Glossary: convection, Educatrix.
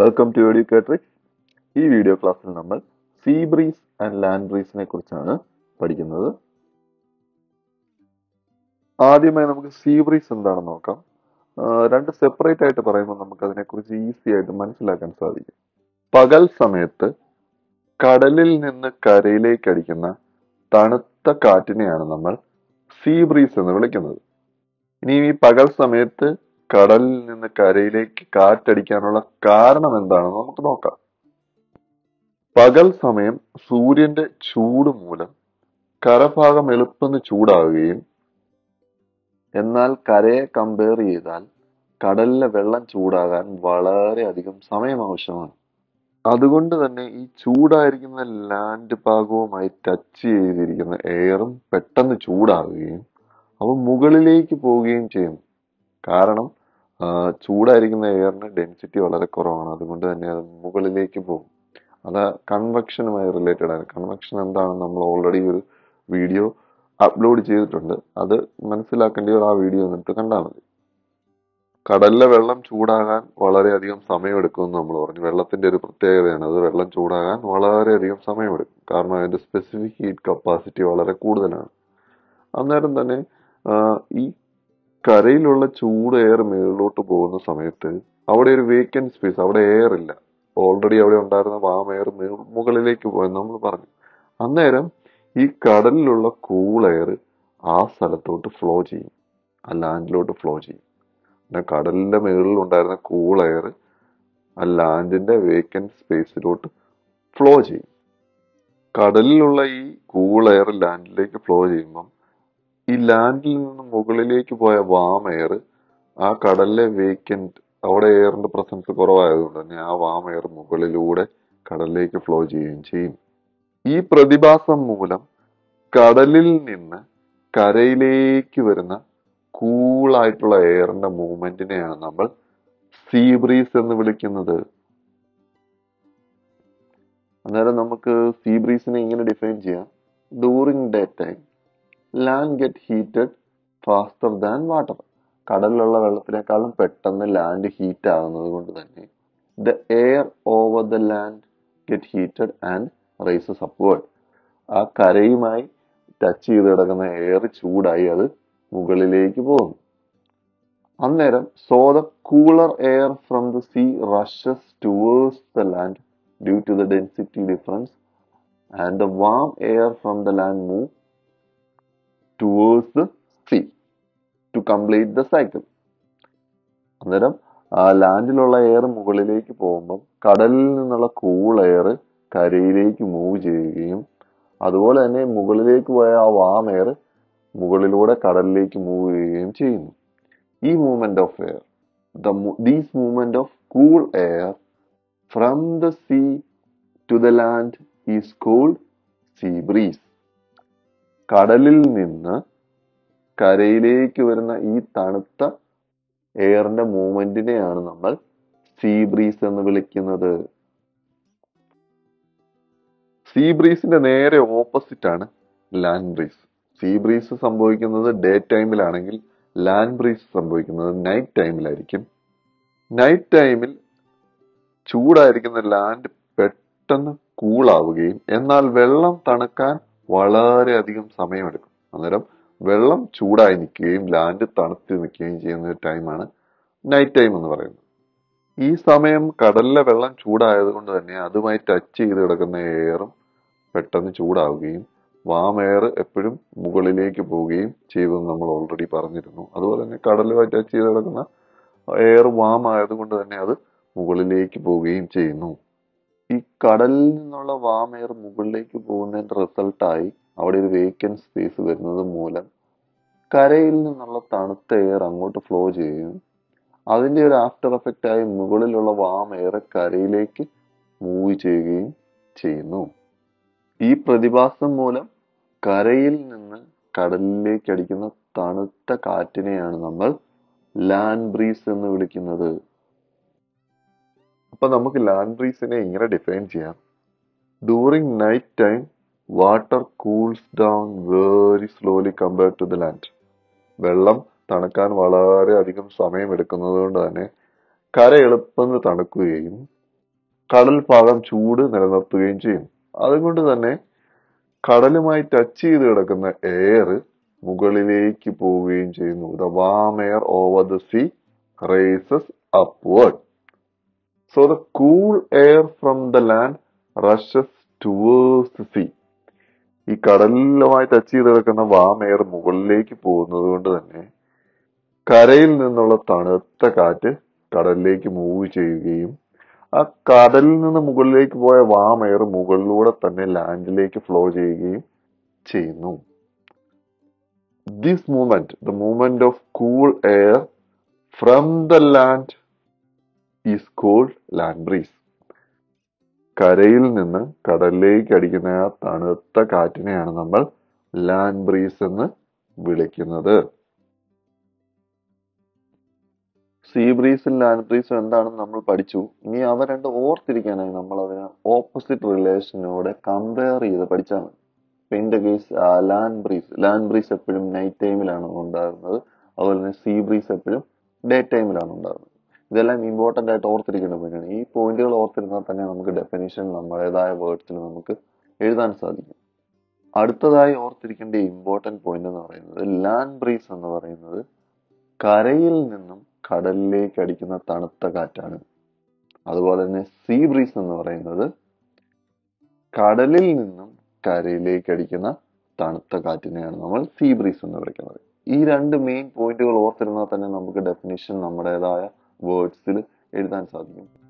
Welcome to Educatrix. In this video class, we will sea breeze and land breeze. We will study sea breeze. We will study separate items. We will study easy items. We will study Pagal സമയത്ത് കടലിൽ നിന്ന് കരയിലേക്ക് അടിക്കുന്ന തണുത്ത കാറ്റിനെയാണ് നമ്മൾ see breeze എന്ന് വിളിക്കുന്നത്. ഇനി ഈ പകൽ സമയത്ത് കടലിൽ നിന്ന് കരയിലേക്ക് കാറ്റടിക്കാനുള്ള കാരണം എന്താണെന്ന് നമുക്ക് നോക്കാം. പകൽ സമയം സൂര്യന്റെ ചൂട് മൂലം കരഭാഗം എളുപ്പന്ന് ചൂടാവുകയും എന്നാൽ കരയെ കമ്പയർ ചെയ്താൽ കടലിലെ വെള്ളം ചൂടാകാൻ വളരെയധികം സമയം ആവശ്യമാണ്. അതുകൊണ്ട് തന്നെ ഈ ചൂടായിരിക്കുന്ന ലാൻഡ് ഭാഗവുമായി ടച്ച് ചെയ്തിരിക്കുന്ന എയറും പെട്ടെന്ന് ചൂടാവുകയും അവ മുകളിലേക്ക് പോവുകയും ചെയ്യും. കാരണം ചൂടായിരിക്കുന്ന എയറിന് ഡെൻസിറ്റി വളരെ കുറവാണ്, അതുകൊണ്ട് തന്നെ അത് മുകളിലേക്ക് പോകും. അത് കൺവെക്ഷനുമായി റിലേറ്റഡ് ആണ്. കൺവെക്ഷൻ എന്താണെന്ന് നമ്മൾ ഓൾറെഡി ഒരു വീഡിയോ അപ്ലോഡ് ചെയ്തിട്ടുണ്ട്. അത് മനസ്സിലാക്കേണ്ടവർ ആ വീഡിയോ എന്നിട്ട് കണ്ടാൽ മതി. കടലിലെ വെള്ളം ചൂടാകാൻ വളരെയധികം സമയമെടുക്കുമെന്ന് നമ്മൾ പറഞ്ഞു. വെള്ളത്തിൻ്റെ ഒരു പ്രത്യേകതയാണ് അത്, വെള്ളം ചൂടാകാൻ വളരെയധികം സമയമെടുക്കും. കാരണം അതിൻ്റെ സ്പെസിഫിക് ഹീറ്റ് കപ്പാസിറ്റി വളരെ കൂടുതലാണ്. അന്നേരം തന്നെ ഈ കരയിലുള്ള ചൂട് എയർ മേളിലോട്ട് പോകുന്ന സമയത്ത് അവിടെ ഒരു വേക്കൻറ്റ് സ്പേസ്, അവിടെ എയർ ഇല്ല. ഓൾറെഡി അവിടെ ഉണ്ടായിരുന്ന വാം എയർ മുകളിലേക്ക് പോയെന്ന് നമ്മൾ പറഞ്ഞു. അന്നേരം ഈ കടലിലുള്ള കൂൾ എയർ ആ സ്ഥലത്തോട്ട് ഫ്ലോ ചെയ്യും, ആ ലാൻഡിലോട്ട് ഫ്ലോ ചെയ്യും. പിന്നെ കടലിൻ്റെ മുകളിൽ ഉണ്ടായിരുന്ന കൂൾ എയർ ആ ലാൻഡിൻ്റെ വേക്കൻറ്റ് സ്പേസിലോട്ട് ഫ്ലോ ചെയ്യും. കടലിലുള്ള ഈ കൂൾ എയർ ലാൻഡിലേക്ക് ഫ്ലോ ചെയ്യുമ്പം ഈ ലാൻഡിൽ നിന്ന് മുകളിലേക്ക് പോയ വാം എയർ ആ കടലിലെ വേക്കൻറ്റ്, അവിടെ എയറിൻ്റെ പ്രസൻസ് കുറവായതുകൊണ്ട് തന്നെ ആ വാം എയർ മുകളിലൂടെ കടലിലേക്ക് ഫ്ലോ ചെയ്യുകയും ചെയ്യും. ഈ പ്രതിഭാസം മൂലം കടലിൽ നിന്ന് കരയിലേക്ക് വരുന്ന കൂളായിട്ടുള്ള എയറിന്റെ മൂവ്മെന്റിനെയാണ് നമ്മൾ സീ ബ്രീസ് എന്ന് വിളിക്കുന്നത്. അന്നേരം നമുക്ക് സീ ബ്രീസിനെ ഇങ്ങനെ ഡിഫൈൻ ചെയ്യാം. During day time land get heated faster than water. കടലിലുള്ള വെള്ളത്തിനേക്കാളും പെട്ടെന്ന് ലാൻഡ് ഹീറ്റ് ആകുന്നത് കൊണ്ട് തന്നെ the air over the land get heated and rises upward. ആ കരയുമായി ടച്ച് ചെയ്ത് കിടക്കുന്ന എയർ ചൂടായി അത് മുകളിലേക്ക് പോകുന്നു. അന്നേരം so the cooler air from the sea rushes towards the land due to the density difference and the warm air from the land move towards the sea to complete the cycle. അന്നേരം ലാൻഡിലുള്ള air മുകളിലേക്ക് പോകുമ്പം കടലിൽ നിന്നുള്ള cool air കരയിലേക്ക് move ചെയ്യുകയും അതുപോലെ തന്നെ മുകളിലേക്ക് പോയ ആ വാം എയർ മുകളിലൂടെ കടലിലേക്ക് മൂവ് ചെയ്യുകയും ചെയ്യുന്നു. ഈ movement of air, these movement of cool air from the sea to the land is called sea breeze. കടലിൽ നിന്ന് കരയിലേക്ക് വരുന്ന ഈ തണുത്ത എയറിന്റെ മൂവ്മെന്റിനെയാണ് നമ്മൾ സീ ബ്രീസ് എന്ന് വിളിക്കുന്നത്. സീ ബ്രീസിന്റെ നേരെ ഓപ്പോസിറ്റ് ആണ് ലാൻഡ് ബ്രീസ്. സീ ബ്രീസ് സംഭവിക്കുന്നത് ഡേ ടൈമിലാണെങ്കിൽ ലാൻഡ് ബ്രീസ് സംഭവിക്കുന്നത് നൈറ്റ് ടൈമിലായിരിക്കും. നൈറ്റ് ടൈമിൽ ചൂടായിരിക്കുന്ന ലാൻഡ് പെട്ടെന്ന് കൂളാവുകയും എന്നാൽ വെള്ളം തണുക്കാൻ വളരെയധികം സമയമെടുക്കും. അന്നേരം വെള്ളം ചൂടായി നിൽക്കുകയും ലാൻഡ് തണുത്ത് നിൽക്കുകയും ചെയ്യുന്ന ഒരു ടൈമാണ് നൈറ്റ് ടൈം എന്ന് പറയുന്നത്. ഈ സമയം കടലിലെ വെള്ളം ചൂടായത് കൊണ്ട് തന്നെ അതുമായി ടച്ച് ചെയ്ത് കിടക്കുന്ന എയറും പെട്ടെന്ന് ചൂടാവുകയും വാം എയർ എപ്പോഴും മുകളിലേക്ക് പോവുകയും ചെയ്യുമെന്ന് നമ്മൾ ഓൾറെഡി പറഞ്ഞിരുന്നു. അതുപോലെ തന്നെ കടലുമായി ടച്ച് ചെയ്ത് കിടക്കുന്ന എയർ വാം ആയതുകൊണ്ട് തന്നെ അത് മുകളിലേക്ക് പോവുകയും ചെയ്യുന്നു. ഈ കടലിൽ നിന്നുള്ള വാം എയർ മുകളിലേക്ക് പോകുന്നതിൻ്റെ റിസൾട്ടായി അവിടെ ഒരു വേക്കൻറ്റ് സ്പേസ് വരുന്നത് മൂലം കരയിൽ നിന്നുള്ള തണുത്ത എയർ അങ്ങോട്ട് ഫ്ലോ ചെയ്യുകയും അതിൻ്റെ ഒരു ആഫ്റ്റർ എഫക്റ്റായി മുകളിലുള്ള വാം എയർ കരയിലേക്ക് മൂവ് ചെയ്യുകയും ചെയ്യുന്നു. ഈ പ്രതിഭാസം മൂലം കരയിൽ നിന്ന് കടലിലേക്ക് അടിക്കുന്ന തണുത്ത കാറ്റിനെയാണ് നമ്മൾ ലാൻഡ് ബ്രീസ് എന്ന് വിളിക്കുന്നത്. അപ്പം നമുക്ക് ലാൻഡ് ബ്രീസിനെ ഇങ്ങനെ ഡിഫൈൻ ചെയ്യാം. During night time water cools down very slowly compared to the land. വെള്ളം തണുക്കാൻ വളരെയധികം സമയമെടുക്കുന്നത് കൊണ്ട് തന്നെ കര എളുപ്പം തണുക്കുകയും കടൽ ഭാഗം ചൂട് നിലനിർത്തുകയും ചെയ്യും. അതുകൊണ്ട് തന്നെ കടലുമായി ടച്ച് ചെയ്ത് കിടക്കുന്ന എയർ മുകളിലേക്ക് പോവുകയും ചെയ്യുന്നു. The warm air over the sea rises upward. So the cool air from the land rushes towards the sea. ഈ കടലുമായി ടച്ച് ചെയ്ത് കിടക്കുന്ന വാം എയർ മുകളിലേക്ക് പോകുന്നത് കൊണ്ട് തന്നെ കരയിൽ നിന്നുള്ള തണുത്ത കാറ്റ് കടലിലേക്ക് മൂവ് ചെയ്യുകയും ആ കടലിൽ നിന്ന് മുകളിലേക്ക് പോയ വാം എയർ മുകളിലൂടെ തന്നെ ലാൻഡിലേക്ക് ഫ്ലോ ചെയ്യുകയും ചെയ്യുന്നു. This movement, the movement of cool air from the land is called land breeze. കരയിൽ നിന്ന് കടലിലേക്ക് അടിക്കുന്ന ആ തണുത്ത കാറ്റിനെയാണ് നമ്മൾ ലാൻഡ് ബ്രീസ് എന്ന് വിളിക്കുന്നത്. സീ ബ്രീസും ലാൻഡ് ബ്രീസും എന്താണെന്ന് നമ്മൾ പഠിച്ചു. ഇനി അവ രണ്ട് ഓർത്തിരിക്കാനായി നമ്മൾ അതിനെ ഓപ്പോസിറ്റ് റിലേഷനോടെ കമ്പയർ ചെയ്ത് പഠിച്ചാൽ മതി. ഇപ്പം എൻ്റെ കേസ് ലാൻഡ് ബ്രീസ് എപ്പോഴും നൈറ്റ് ടൈമിലാണ് ഉണ്ടാകുന്നത്, അതുപോലെ തന്നെ സീ ബ്രീസ് എപ്പോഴും ഡേ ടൈമിലാണ് ഉണ്ടാകുന്നത്. ഇതെല്ലാം ഇമ്പോർട്ടൻ്റ് ആയിട്ട് ഓർത്തിരിക്കേണ്ട പോയിന്റാണ്. ഈ പോയിന്റുകൾ ഓർത്തിരുന്നാൽ തന്നെ നമുക്ക് ഡെഫിനേഷൻ നമ്മുടേതായ വേർഡ്സിൽ നമുക്ക് എഴുതാൻ സാധിക്കും. അടുത്തതായി ഓർത്തിരിക്കേണ്ട ഇമ്പോർട്ടൻ്റ് പോയിന്റ് എന്ന് പറയുന്നത്, ലാൻഡ് ബ്രീസ് എന്ന് പറയുന്നത് കരയിൽ നിന്നും കടലിലേക്ക് അടിക്കുന്ന തണുത്ത കാറ്റാണ്. അതുപോലെ തന്നെ സീ ബ്രീസ് എന്ന് പറയുന്നത് കടലിൽ നിന്നും കരയിലേക്ക് അടിക്കുന്ന തണുത്ത കാറ്റിനെയാണ് നമ്മൾ സീ ബ്രീസ് എന്ന് വിളിക്കുന്നത്. ഈ രണ്ട് മെയിൻ പോയിന്റുകൾ ഓർത്തിരുന്നാൽ തന്നെ നമുക്ക് ഡെഫിനേഷൻ നമ്മുടേതായ വേർഡ്സിൽ എഴുതാൻ സാധിക്കും.